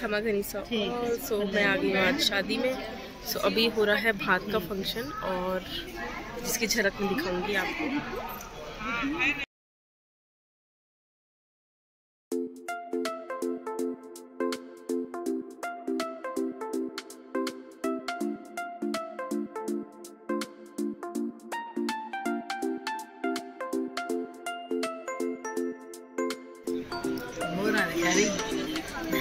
खाना गनीसा और सो मैं आ गई आज शादी में। सो अभी हो रहा है भात का फंक्शन और जिसकी झलक मैं दिखाऊंगी आपको।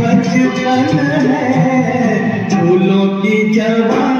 बचपन है फूलों की जवानी।